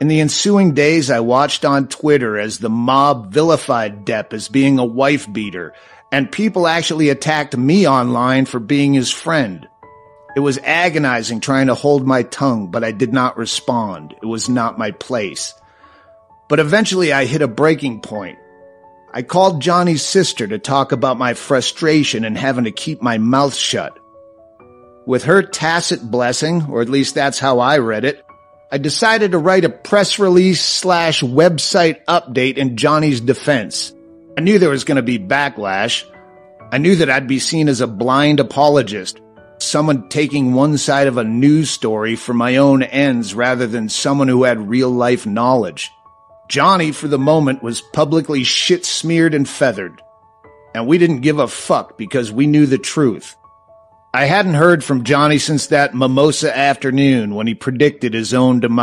In the ensuing days, I watched on Twitter as the mob vilified Depp as being a wife beater, and people actually attacked me online for being his friend. It was agonizing trying to hold my tongue, but I did not respond. It was not my place. But eventually I hit a breaking point. I called Johnny's sister to talk about my frustration and having to keep my mouth shut. With her tacit blessing, or at least that's how I read it, I decided to write a press release / website update in Johnny's defense. I knew there was going to be backlash. I knew that I'd be seen as a blind apologist, someone taking one side of a news story for my own ends rather than someone who had real-life knowledge. Johnny, for the moment, was publicly shit-smeared and feathered. And we didn't give a fuck because we knew the truth. I hadn't heard from Johnny since that mimosa afternoon when he predicted his own demise.